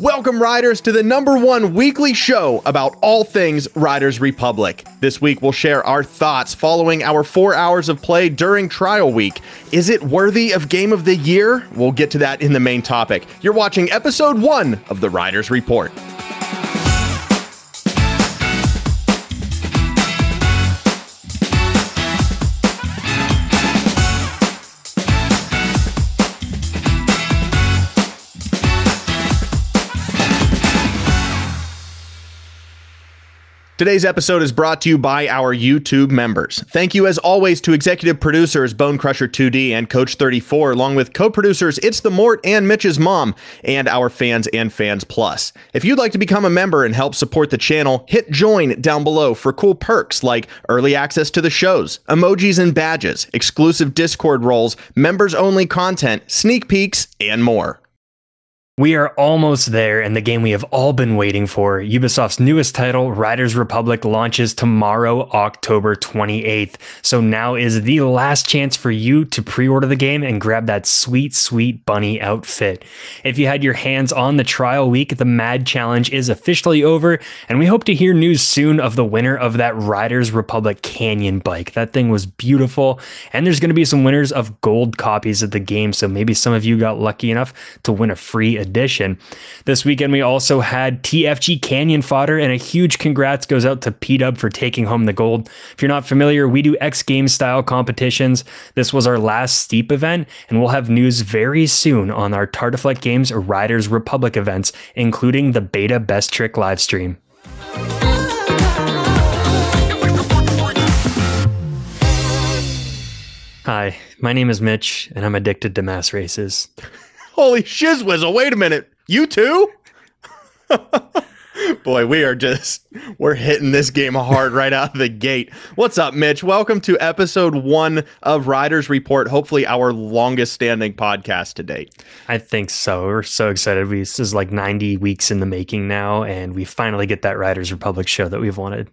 Welcome, Riders, to the #1 weekly show about all things Riders Republic. This week, we'll share our thoughts following our 4 hours of play during trial week. Is it worthy of Game of the Year? We'll get to that in the main topic. You're watching episode 1 of the Riders Report. Today's episode is brought to you by our YouTube members. Thank you, as always, to executive producers Bonecrusher2D and Coach34, along with co-producers It's the Mort and Mitch's Mom, and our fans and Fans Plus. If you'd like to become a member and help support the channel, hit join down below for cool perks like early access to the shows, emojis and badges, exclusive Discord roles, members-only content, sneak peeks, and more. We are almost there, and the game we have all been waiting for, Ubisoft's newest title, Riders Republic, launches tomorrow, October 28th. So now is the last chance for you to pre-order the game and grab that sweet, sweet bunny outfit. If you had your hands on the trial week, the Mad Challenge is officially over, and we hope to hear news soon of the winner of that Riders Republic Canyon bike. That thing was beautiful, and there's going to be some winners of gold copies of the game, so maybe some of you got lucky enough to win a free edition. This weekend, we also had TFG Canyon Fodder, and a huge congrats goes out to P-Dub for taking home the gold. If you're not familiar, we do X Games style competitions. This was our last Steep event, and we'll have news very soon on our Tartiflec Games Riders Republic events, including the Beta Best Trick livestream. Hi, my name is Mitch, and I'm addicted to mass races. Holy shiz-whizzle, wait a minute. You too? Boy, we are just, we're hitting this game hard right out of the gate. What's up, Mitch? Welcome to episode 1 of Riders Report, hopefully our longest standing podcast to date. I think so. We're so excited. This is like 90 weeks in the making now, and we finally get that Riders Republic show that we've wanted.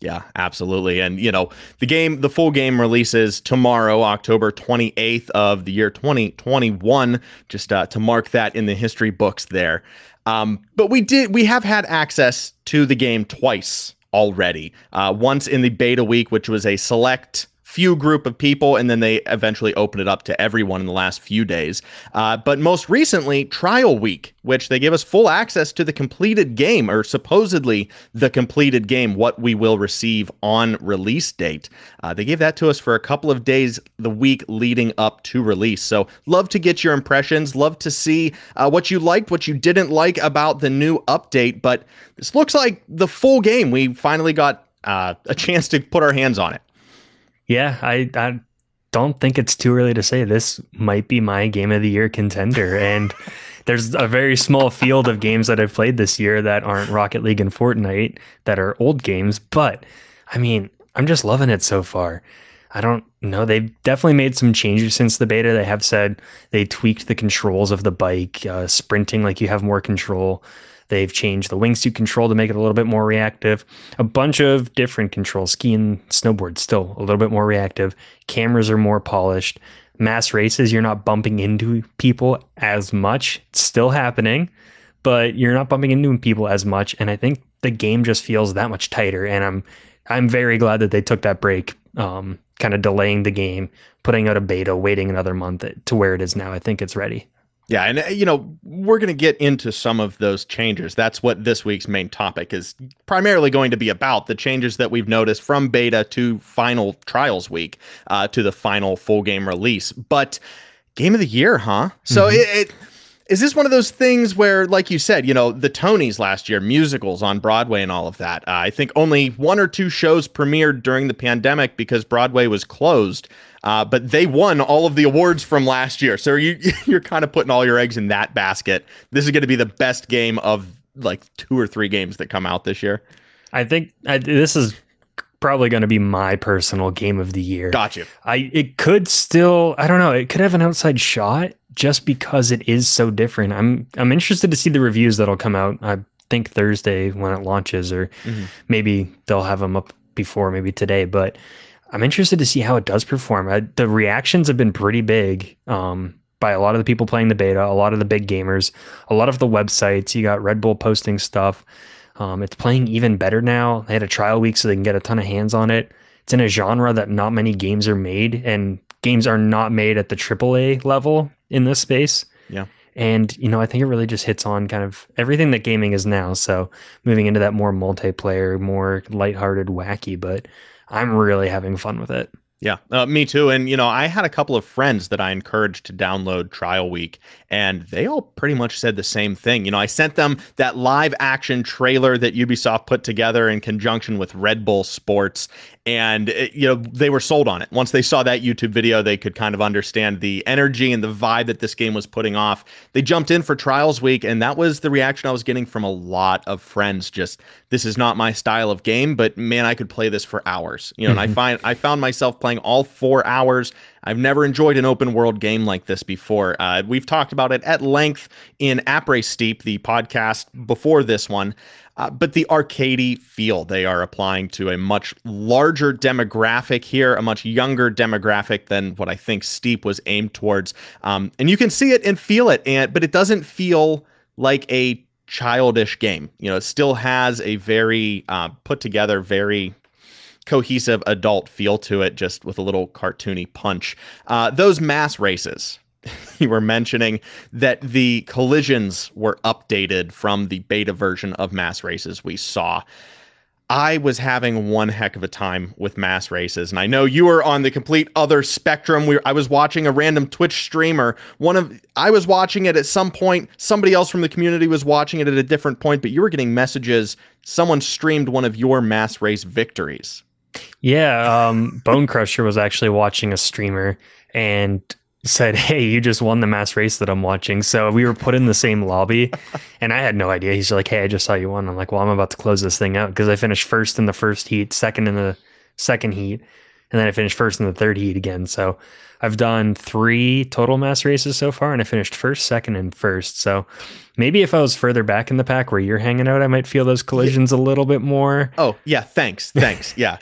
Yeah, absolutely. And, you know, the game, the full game releases tomorrow, October 28th of the year 2021, just to mark that in the history books there. But we have had access to the game twice already, once in the beta week, which was a select few group of people, and then they eventually opened it up to everyone in the last few days. But most recently, trial week, which they gave us full access to the completed game, or supposedly the completed game, what we will receive on release date. They gave that to us for a couple of days the week leading up to release. So love to get your impressions, love to see what you liked, what you didn't like about the new update. But this looks like the full game. We finally got a chance to put our hands on it. Yeah, I don't think it's too early to say this might be my Game of the Year contender. And there's a very small field of games that I've played this year that aren't Rocket League and Fortnite that are old games. But I mean, I'm just loving it so far. I don't know. They've definitely made some changes since the beta. They have said they tweaked the controls of the bike, sprinting, like you have more control. They've changed the wingsuit control to make it a little bit more reactive. A bunch of different controls. Ski and snowboard still a little bit more reactive. Cameras are more polished. Mass races, you're not bumping into people as much. It's still happening, but you're not bumping into people as much. And I think the game just feels that much tighter. And I'm very glad that they took that break, kind of delaying the game, putting out a beta, waiting another month to where it is now. I think it's ready. Yeah, and, you know, we're going to get into some of those changes. That's what this week's main topic is primarily going to be about, the changes that we've noticed from beta to final trials week, to the final full game release. But Game of the Year, huh? So is this one of those things where, like you said, you know, the Tonys last year, musicals on Broadway and all of that. I think only 1 or 2 shows premiered during the pandemic because Broadway was closed. But they won all of the awards from last year. So you're kind of putting all your eggs in that basket. This is going to be the best game of like 2 or 3 games that come out this year. I think this is probably going to be my personal Game of the Year. Gotcha. It could still, I don't know, it could have an outside shot just because it is so different. I'm interested to see the reviews that'll come out. I think Thursday when it launches, or maybe they'll have them up before, maybe today, but I'm interested to see how it does perform. The reactions have been pretty big by a lot of the people playing the beta, a lot of the big gamers, a lot of the websites. You got Red Bull posting stuff. It's playing even better now. They had a trial week so they can get a ton of hands on it. It's in a genre that not many games are made, and games are not made at the AAA level in this space. Yeah. And, you know, I think it really just hits on kind of everything that gaming is now. So moving into that more multiplayer, more lighthearted, wacky, but I'm really having fun with it. Yeah, me too. And, you know, I had a couple of friends that I encouraged to download Trial Week, and they all pretty much said the same thing. You know, I sent them that live action trailer that Ubisoft put together in conjunction with Red Bull Sports. And, you know, they were sold on it. Once they saw that YouTube video, they could kind of understand the energy and the vibe that this game was putting off. They jumped in for Trials Week, and that was the reaction I was getting from a lot of friends. Just, this is not my style of game, but man, I could play this for hours. You know, and I found myself playing all 4 hours. I've never enjoyed an open world game like this before. We've talked about it at length in Après Steep, the podcast before this one, but the arcadey feel they are applying to a much larger demographic here, a much younger demographic than what I think Steep was aimed towards. And you can see it and feel it, but it doesn't feel like a childish game. You know, it still has a very put together, very cohesive adult feel to it, just with a little cartoony punch. Those mass races you were mentioning, that the collisions were updated from the beta version of mass races we saw. I was having one heck of a time with mass races, and I know you were on the complete other spectrum. I was watching a random Twitch streamer. I was watching it at some point. Somebody else from the community was watching it at a different point, but you were getting messages. Someone streamed one of your mass race victories. Yeah, Bonecrusher was actually watching a streamer and said, hey, you just won the mass race that I'm watching. So we were put in the same lobby, and I had no idea. He's like, hey, I just saw you won. I'm like, well, I'm about to close this thing out because I finished first in the first heat, second in the second heat, and then I finished first in the third heat again. So I've done 3 total mass races so far, and I finished first, second, and first. So maybe if I was further back in the pack where you're hanging out, I might feel those collisions a little bit more. Oh, yeah. Thanks. Yeah.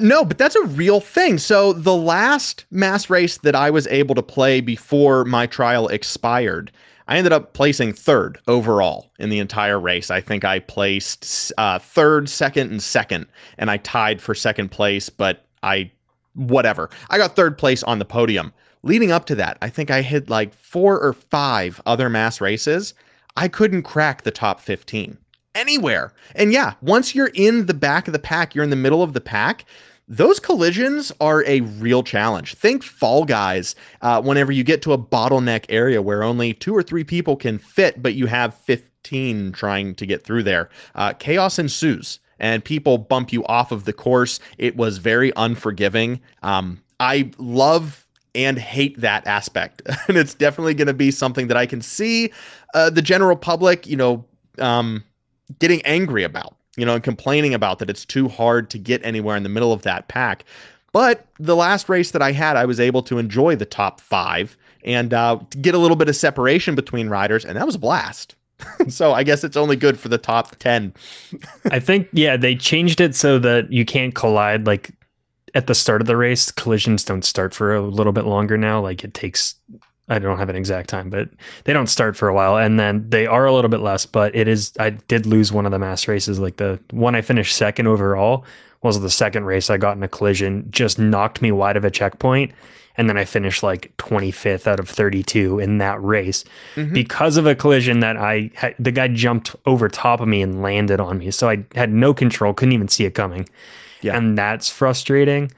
No, but that's a real thing. So the last mass race that I was able to play before my trial expired, I ended up placing 3rd overall in the entire race. I think I placed 3rd, 2nd, and 2nd, and I tied for 2nd place, but I got 3rd place on the podium. Leading up to that, I think I hit like 4 or 5 other mass races. I couldn't crack the top 15 anywhere. And yeah, once you're in the back of the pack, you're in the middle of the pack, those collisions are a real challenge. Think Fall Guys, whenever you get to a bottleneck area where only 2 or 3 people can fit, but you have 15 trying to get through there. Chaos ensues, and people bump you off of the course. It was very unforgiving. I love and hate that aspect. And it's definitely going to be something that I can see the general public, you know, getting angry about, you know, and complaining about that it's too hard to get anywhere in the middle of that pack. But the last race that I had, I was able to enjoy the top 5 and get a little bit of separation between riders. And that was a blast. So I guess it's only good for the top 10. I think, yeah, they changed it so that you can't collide. Like at the start of the race, collisions don't start for a little bit longer now. Like it takes, I don't have an exact time, but they don't start for a while. And then they are a little bit less, but it is, I did lose one of the mass races. Like the one I finished 2nd overall was the 2nd race I got in a collision, just knocked me wide of a checkpoint. And then I finished like 25th out of 32 in that race because of a collision that the guy jumped over top of me and landed on me. So I had no control, couldn't even see it coming. Yeah. And that's frustrating.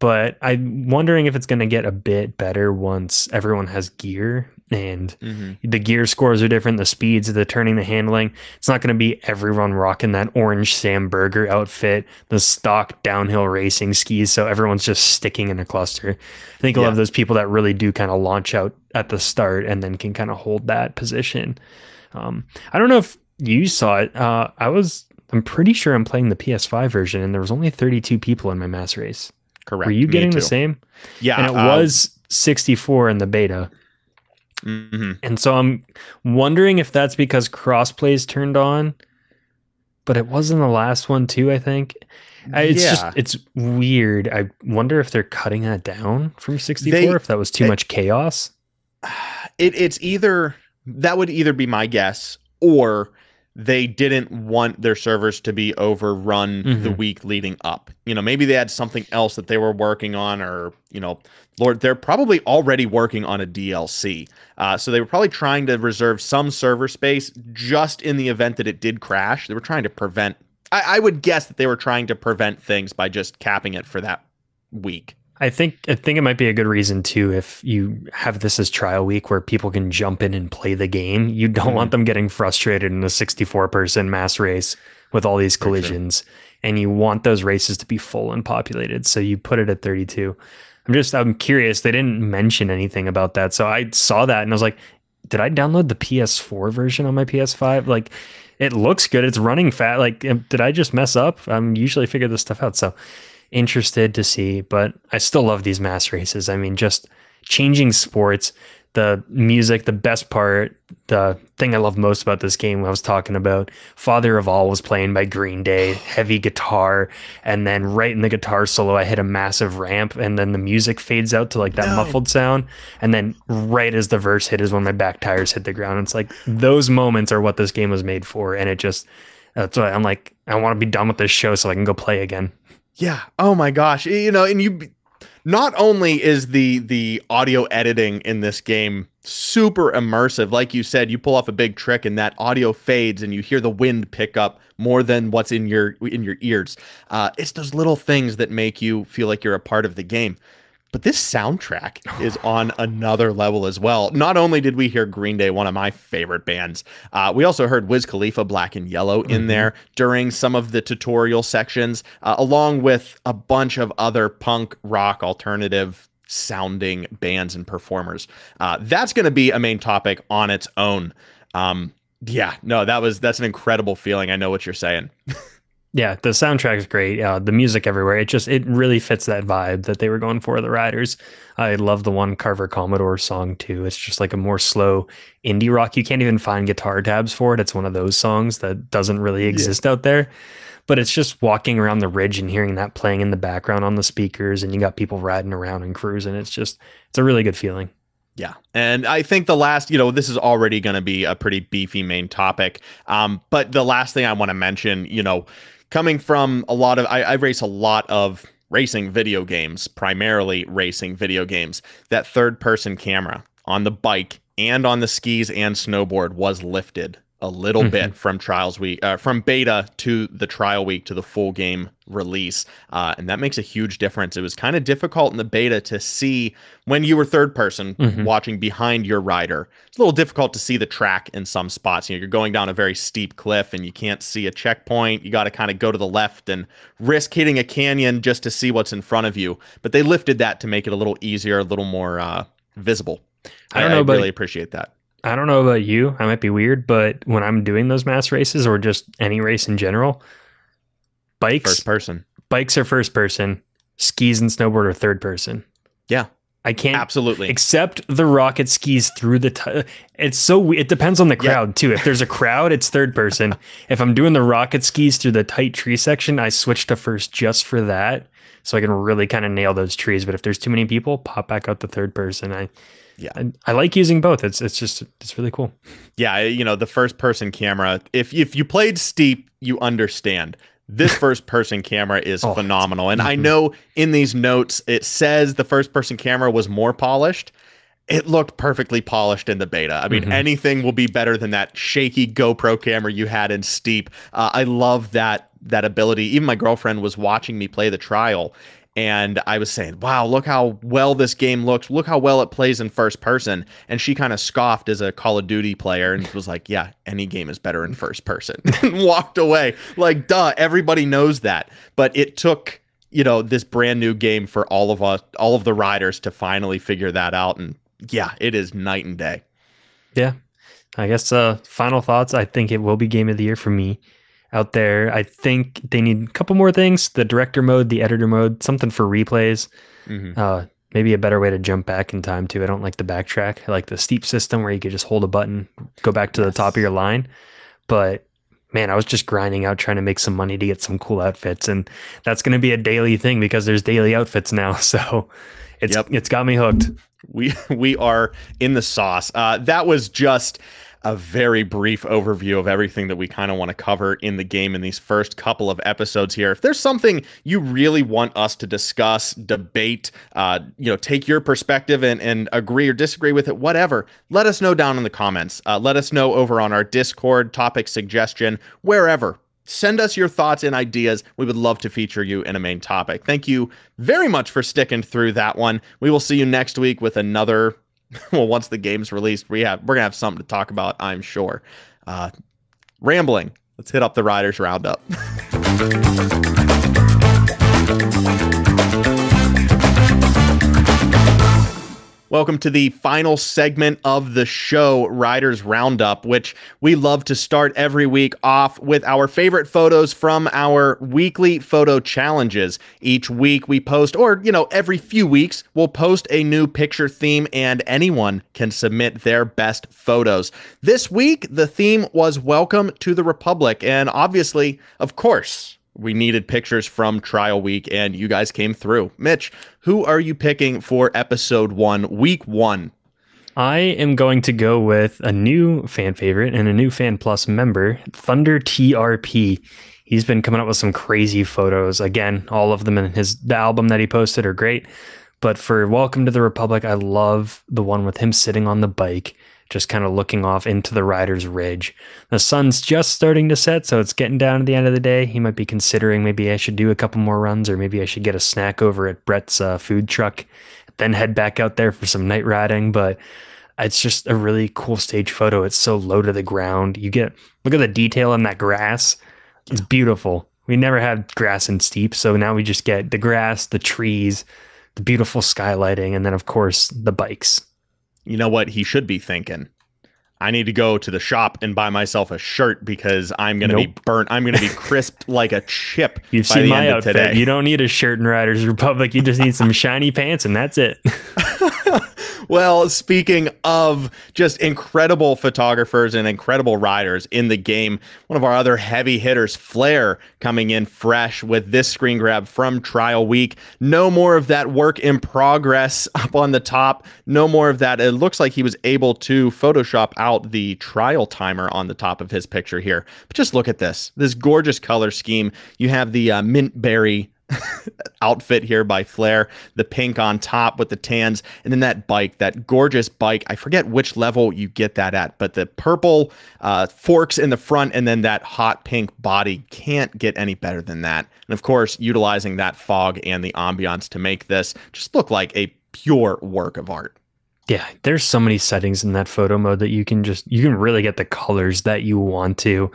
But I'm wondering if it's going to get a bit better once everyone has gear, and the gear scores are different, the speeds, the turning, the handling. It's not going to be everyone rocking that orange Sam Berger outfit, the stock downhill racing skis, so everyone's just sticking in a cluster. I think a lot of those people that really do kind of launch out at the start and then can kind of hold that position. I don't know if you saw it. I'm pretty sure I'm playing the PS5 version, and there was only 32 people in my mass race. Correct. Were you getting the same? Yeah. And it was 64 in the beta. And so I'm wondering if that's because crossplay's turned on, but it wasn't the last one too, I think. It's weird. I wonder if they're cutting that down from 64, if that was too much chaos. It's either, that would either be my guess, or they didn't want their servers to be overrun the week leading up. You know, maybe they had something else that they were working on, or, you know, Lord, they're probably already working on a DLC. So they were probably trying to reserve some server space just in the event that it did crash. They were trying to prevent, I would guess that they were trying to prevent things by just capping it for that week. I think it might be a good reason too, if you have this as trial week where people can jump in and play the game. You don't want them getting frustrated in a 64-person mass race with all these collisions, and you want those races to be full and populated. So you put it at 32. I'm curious. They didn't mention anything about that. So I saw that and I was like, did I download the PS4 version on my PS5? Like, it looks good. It's running fast. Like, did I just mess up? I'm usually figure this stuff out. So interested to see, but I still love these mass races. I mean, just changing sports, the music, the best part, the thing I love most about this game, I was talking about Father of All was playing by Green Day, heavy guitar, and then right in the guitar solo, I hit a massive ramp, and then the music fades out to like that muffled sound, and then right as the verse hit is when my back tires hit the ground. It's like, those moments are what this game was made for, and it just, that's why I'm like, I want to be done with this show so I can go play again. Yeah. Oh my gosh. You know, and you, not only is the audio editing in this game super immersive, like you said, you pull off a big trick and that audio fades and you hear the wind pick up more than what's in your ears. It's those little things that make you feel like you're a part of the game. But this soundtrack is on another level as well. Not only did we hear Green Day, one of my favorite bands, we also heard Wiz Khalifa, Black and Yellow, in there during some of the tutorial sections, along with a bunch of other punk, rock, alternative sounding bands and performers. That's going to be a main topic on its own. Yeah, no, that's an incredible feeling. I know what you're saying. Yeah, the soundtrack is great. The music everywhere. It really fits that vibe that they were going for, the Riders. I love the one Carver Commodore song too. It's just like a more slow indie rock. You can't even find guitar tabs for it. It's one of those songs that doesn't really exist out there. But it's just walking around the ridge and hearing that playing in the background on the speakers, and you got people riding around and cruising. It's a really good feeling. Yeah. And I think the last, you know, this is already going to be a pretty beefy main topic. But the last thing I want to mention, you know, coming from a lot of, I race a lot of racing video games, primarily racing video games. That third-person camera on the bike and on the skis and snowboard was lifted a little bit from trials week, from beta to the trial week to the full game release, and that makes a huge difference. It was kind of difficult in the beta to see when you were third-person watching behind your rider. It's a little difficult to see the track in some spots. You know, you're going down a very steep cliff and you can't see a checkpoint. You got to kind of go to the left and risk hitting a canyon just to see what's in front of you. But they lifted that to make it a little easier, a little more visible. I really appreciate that. I don't know about you, I might be weird, but when I'm doing those mass races or just any race in general, bikes are first person, skis and snowboard are third person. Yeah. I can't absolutely accept the rocket skis through the it's so it depends on the crowd too. If there's a crowd, it's third person. If I'm doing the rocket skis through the tight tree section, I switch to first just for that, so I can really kind of nail those trees. But if there's too many people, pop back out the third person. I like using both. It's really cool. Yeah, you know, the first person camera, if you played Steep, you understand. This first person camera is phenomenal. And I know in these notes, it says the first person camera was more polished. It looked perfectly polished in the beta. I mean, anything will be better than that shaky GoPro camera you had in Steep. I love that ability. Even my girlfriend was watching me play the trial, and I was saying, wow, look how well this game looks. Look how well it plays in first person. And she kind of scoffed as a Call of Duty player and was like, yeah, any game is better in first person. And walked away. Like, duh, everybody knows that. But it took, you know, this brand new game for all of us, all of the riders to finally figure that out. And yeah, it is night and day. Yeah. I guess final thoughts. I think it will be game of the year for me. Out there, I think they need a couple more things: the director mode, the editor mode, something for replays, maybe a better way to jump back in time too. I don't like the backtrack. I like the Steep system where you could just hold a button, go back to the top of your line. But man, I was just grinding out trying to make some money to get some cool outfits, and that's going to be a daily thing because there's daily outfits now. So it's got me hooked. We are in the sauce. That was just a very brief overview of everything that we kind of want to cover in the game in these first couple of episodes here. If there's something you really want us to discuss, debate, you know, take your perspective and agree or disagree with it, whatever, let us know down in the comments. Let us know over on our Discord, topic suggestion, wherever. Send us your thoughts and ideas. We would love to feature you in a main topic. Thank you very much for sticking through that one. We will see you next week with another... Well, once the game's released, we're going to have something to talk about, I'm sure. Rambling. Let's hit up the Riders Roundup. Welcome to the final segment of the show, Riders Roundup, which we love to start every week off with our favorite photos from our weekly photo challenges. Each week we post, or, you know, every few weeks, we'll post a new picture theme and anyone can submit their best photos. This week, the theme was Welcome to the Republic. And obviously, of course, we needed pictures from trial week and you guys came through. Mitch, who are you picking for episode 1, week 1? I am going to go with a new fan favorite and a new fan plus member, ThunderTRP. He's been coming up with some crazy photos. Again, all of them in the album that he posted are great. But for Welcome to the Republic, I love the one with him sitting on the bike, just kind of looking off into the Riders Ridge. The sun's just starting to set, so it's getting down to the end of the day. He might be considering maybe I should do a couple more runs, or maybe I should get a snack over at Brett's food truck, then head back out there for some night riding. But it's just a really cool stage photo. It's so low to the ground. You get, look at the detail in that grass. It's beautiful. We never had grass in Steep, so now we just get the grass, the trees, the beautiful skylighting, and then, of course, the bikes. You know what he should be thinking? I need to go to the shop and buy myself a shirt because I'm going to be burnt. I'm going to be crisped like a chip. You've seen my outfit today. You don't need a shirt in Riders Republic. You just need some shiny pants and that's it. Well, speaking of just incredible photographers and incredible riders in the game, one of our other heavy hitters, Flair, coming in fresh with this screen grab from trial week. No more of that work in progress up on the top. No more of that. It looks like he was able to Photoshop out the trial timer on the top of his picture here. But just look at this. This gorgeous color scheme. You have the mint berry outfit here by Flair, the pink on top with the tans, and then that bike, that gorgeous bike. I forget which level you get that at, but the purple forks in the front and then that hot pink body, can't get any better than that. And of course, utilizing that fog and the ambiance to make this just look like a pure work of art. Yeah, there's so many settings in that photo mode that you can just, you can really get the colors that you want to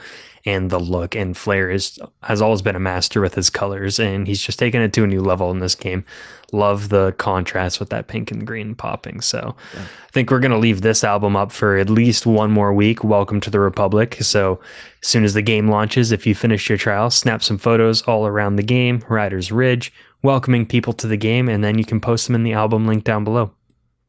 and the look. And Flair has always been a master with his colors, and he's just taken it to a new level in this game. Love the contrast with that pink and green popping. So yeah. I think we're going to leave this album up for at least one more week, Welcome to the Republic. So as soon as the game launches, if you finish your trial, snap some photos all around the game, Riders Ridge, welcoming people to the game, and then you can post them in the album link down below.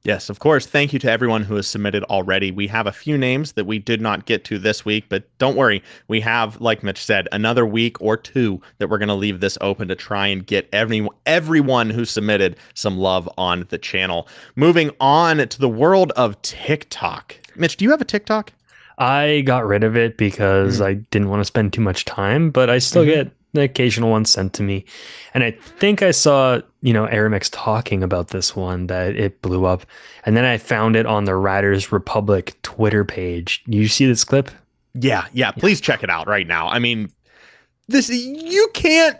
Yes, of course. Thank you to everyone who has submitted already. We have a few names that we did not get to this week, but don't worry. We have, like Mitch said, another week or two that we're going to leave this open to try and get everyone who submitted some love on the channel. Moving on to the world of TikTok. Mitch, do you have a TikTok? I got rid of it because I didn't want to spend too much time, but I still get the occasional one sent to me. And I think I saw, you know, Aramix talking about this one, that it blew up. And then I found it on the Riders Republic Twitter page. You see this clip? Yeah. Please check it out right now. I mean, this, you can't,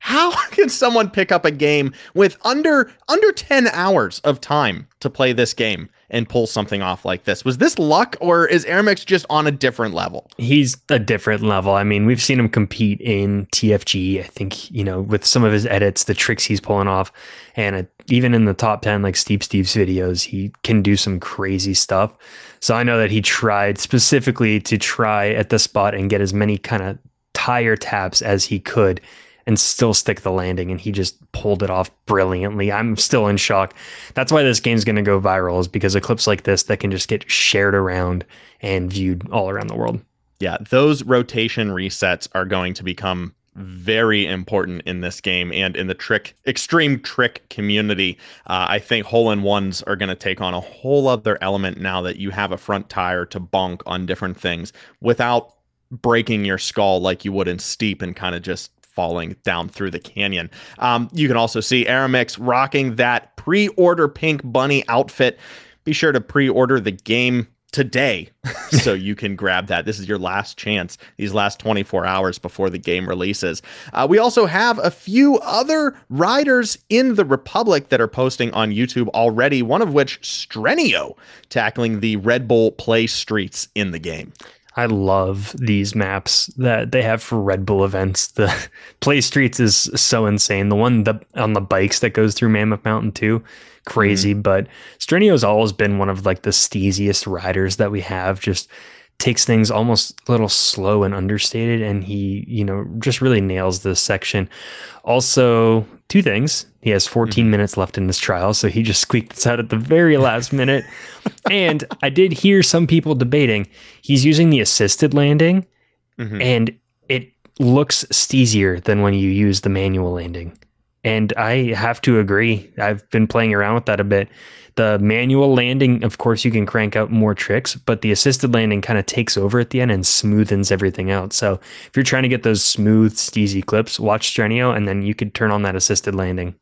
how can someone pick up a game with under 10 hours of time to play this game and pull something off like this? Was this luck, or is Aramix just on a different level? He's a different level. I mean, we've seen him compete in TFG, I think, you know, with some of his edits, the tricks he's pulling off. And even in the top 10, like Steve's videos, he can do some crazy stuff. So I know that he tried specifically to try at the spot and get as many kind of tire taps as he could and still stick the landing, and he just pulled it off brilliantly. I'm still in shock. That's why this game's going to go viral, is because of clips like this that can just get shared around and viewed all around the world. Yeah, those rotation resets are going to become very important in this game and in the extreme trick community. I think hole-in-ones are going to take on a whole other element now that you have a front tire to bonk on different things without breaking your skull like you would in Steep and kind of just falling down through the canyon. You can also see Aramix rocking that pre-order pink bunny outfit. Be sure to pre-order the game today so you can grab that. This is your last chance, these last 24 hours before the game releases. We also have a few other riders in the Republic that are posting on YouTube already, one of which Strenio tackling the Red Bull Play Streets in the game. I love these maps that they have for Red Bull events. The Play Streets is so insane. The one on the bikes that goes through Mammoth Mountain too, crazy. But Strenio's always been one of like the steeziest riders that we have. Just takes things almost a little slow and understated, and he, you know, just really nails this section. Also, two things. He has 14 minutes left in his trial, so he just squeaked this out at the very last minute. And I did hear some people debating. He's using the assisted landing, and it looks steezier than when you use the manual landing. And I have to agree. I've been playing around with that a bit. The manual landing, of course, you can crank out more tricks, but the assisted landing kind of takes over at the end and smoothens everything out. So if you're trying to get those smooth, steezy clips, watch Strenio, and then you could turn on that assisted landing.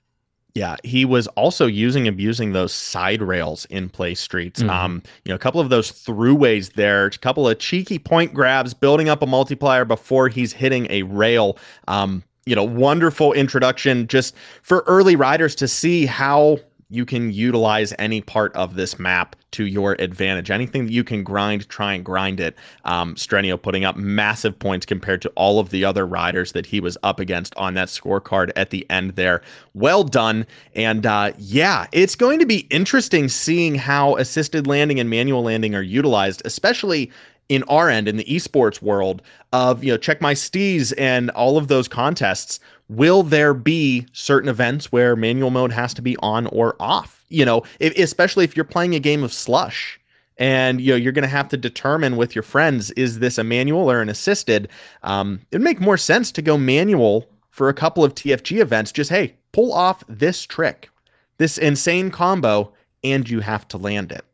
Yeah, he was also abusing those side rails in Play Streets. You know, a couple of those throughways there, a couple of cheeky point grabs, building up a multiplier before he's hitting a rail. You know, wonderful introduction just for early riders to see how you can utilize any part of this map to your advantage. Anything that you can grind, try and grind it. Strenio putting up massive points compared to all of the other riders that he was up against on that scorecard at the end there. Well done. And yeah, it's going to be interesting seeing how assisted landing and manual landing are utilized, especially in our end, in the esports world of, you know, Check My Steez and all of those contests. Will there be certain events where manual mode has to be on or off? You know, especially if you're playing a game of slush and, you know, you're going to have to determine with your friends, is this a manual or an assisted? It'd make more sense to go manual for a couple of TFG events. Just, hey, pull off this trick, this insane combo, and you have to land it.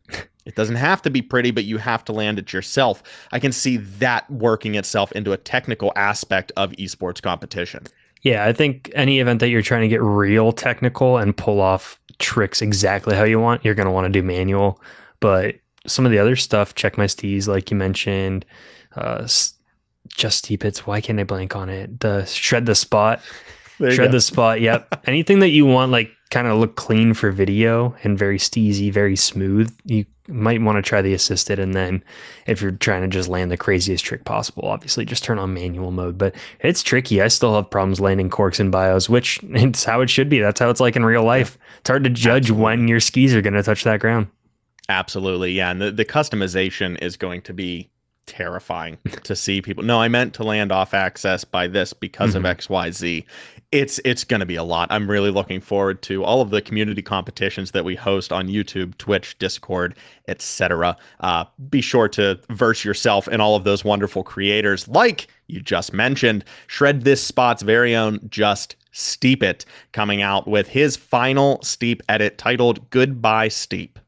It doesn't have to be pretty, but you have to land it yourself. I can see that working itself into a technical aspect of esports competition. Yeah, I think any event that you're trying to get real technical and pull off tricks exactly how you want, you're going to want to do manual. But some of the other stuff, Check My Steez, like you mentioned, JustSteepIt, why can't I blank on it? The Shred the Spot. Shred the Spot, yep. Anything that you want, like, kind of look clean for video and very steezy, very smooth, you might want to try the assisted. And then if you're trying to just land the craziest trick possible, obviously just turn on manual mode. But it's tricky. I still have problems landing corks and bios, which it's how it should be. That's how it's like in real life. It's hard to judge when your skis are going to touch that ground. Absolutely. Yeah. And the customization is going to be terrifying to see people. No, I meant to land off access by this because of XYZ. It's going to be a lot. I'm really looking forward to all of the community competitions that we host on YouTube, Twitch, Discord, etc. Be sure to verse yourself in all of those wonderful creators like you just mentioned. Shred This Spot's very own JustSteepIt coming out with his final Steep edit titled Goodbye Steep.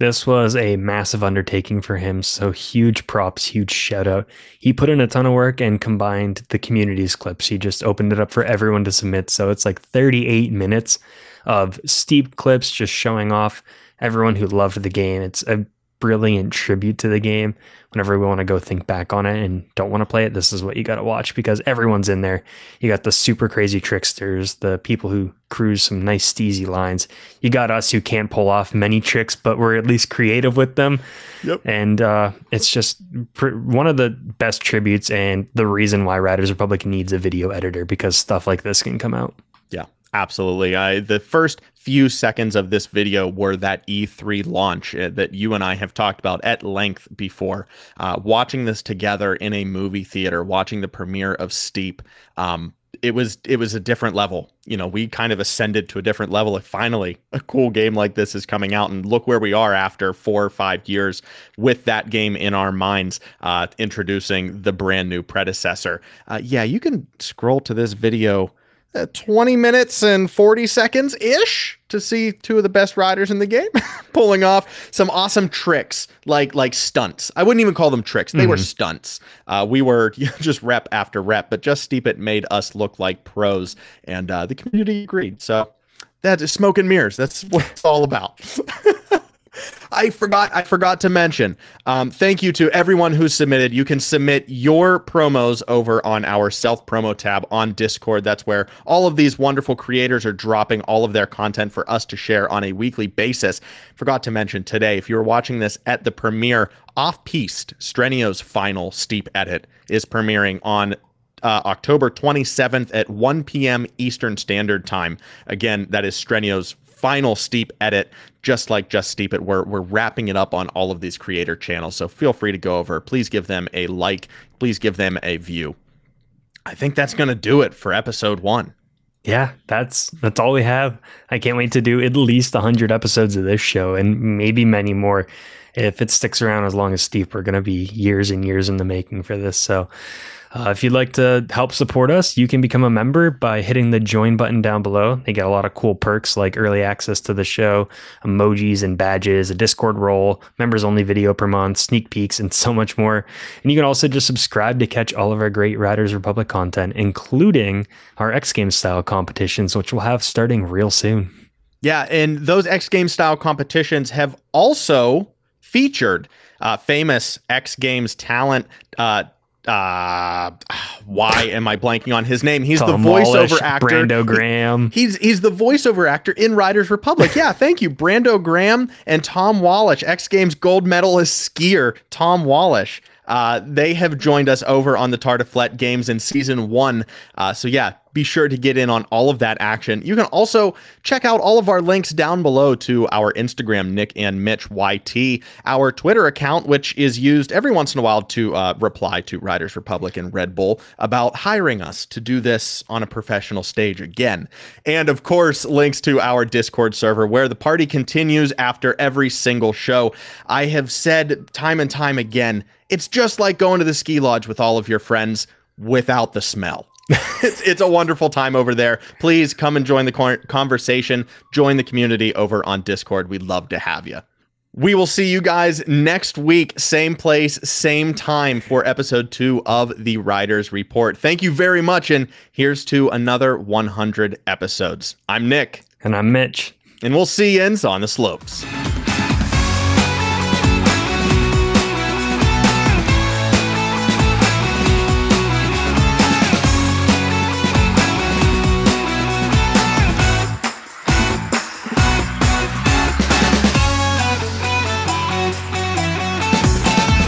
This was a massive undertaking for him, so huge props, huge shout out. He put in a ton of work and combined the community's clips. He just opened it up for everyone to submit, so it's like 38 minutes of Steep clips just showing off everyone who loved the game. It's a brilliant tribute to the game. Whenever we want to go think back on it and don't want to play it, this is what you got to watch because everyone's in there. You got the super crazy tricksters, the people who cruise some nice steezy lines. You got us who can't pull off many tricks, but we're at least creative with them. Yep. And it's just one of the best tributes and the reason why Riders Republic needs a video editor because stuff like this can come out. Yeah, absolutely. The first few seconds of this video were that E3 launch that you and I have talked about at length before. Watching this together in a movie theater, watching the premiere of Steep, it was a different level. You know, we kind of ascended to a different level. Like, finally, a cool game like this is coming out, and look where we are after 4 or 5 years with that game in our minds, introducing the brand new predecessor. Yeah, you can scroll to this video 20 minutes and 40 seconds ish to see two of the best riders in the game pulling off some awesome tricks, like stunts. I wouldn't even call them tricks. They were stunts. We were just rep after rep, but JustSteepIt made us look like pros, and the community agreed. So that is smoke and mirrors. That's what it's all about. I forgot to mention, thank you to everyone who submitted. You can submit your promos over on our self promo tab on Discord. That's where all of these wonderful creators are dropping all of their content for us to share on a weekly basis. Forgot to mention today, if you're watching this at the premiere, Off-Piste, Strenio's final Steep edit, is premiering on October 27th at 1 p.m. Eastern Standard Time. Again, that is Strenio's final Steep edit. Just like JustSteepIt, we're wrapping it up on all of these creator channels, so feel free to go over. Please give them a like, please give them a view. I think that's gonna do it for episode 1. Yeah, that's all we have. I can't wait to do at least 100 episodes of this show, and maybe many more if it sticks around as long as Steep. We're gonna be years and years in the making for this. So if you'd like to help support us, you can become a member by hitting the join button down below. They get a lot of cool perks like early access to the show, emojis and badges, a Discord role, members only video per month, sneak peeks, and so much more. And you can also just subscribe to catch all of our great Riders Republic content, including our X Games style competitions, which we'll have starting real soon. Yeah, and those X Games style competitions have also featured famous X Games talent. Why am I blanking on his name? He's Tom Walsh, the voiceover actor. Brando Graham. He's the voiceover actor in Riders Republic. Yeah, thank you. Brando Graham and Tom Walsh, X Games gold medalist skier Tom Walsh. They have joined us over on the Tartiflec Games in Season 1. So yeah, be sure to get in on all of that action. You can also check out all of our links down below to our Instagram, Nick and Mitch YT, our Twitter account, which is used every once in a while to reply to Riders Republic and Red Bull about hiring us to do this on a professional stage again. And of course, links to our Discord server where the party continues after every single show. I have said time and time again, it's just like going to the ski lodge with all of your friends without the smell. It's a wonderful time over there. Please come and join the conversation. Join the community over on Discord. We'd love to have you. We will see you guys next week, same place, same time, for episode 2 of the Riders Report. Thank you very much, and here's to another 100 episodes. I'm Nick. And I'm Mitch. And we'll see you on the slopes.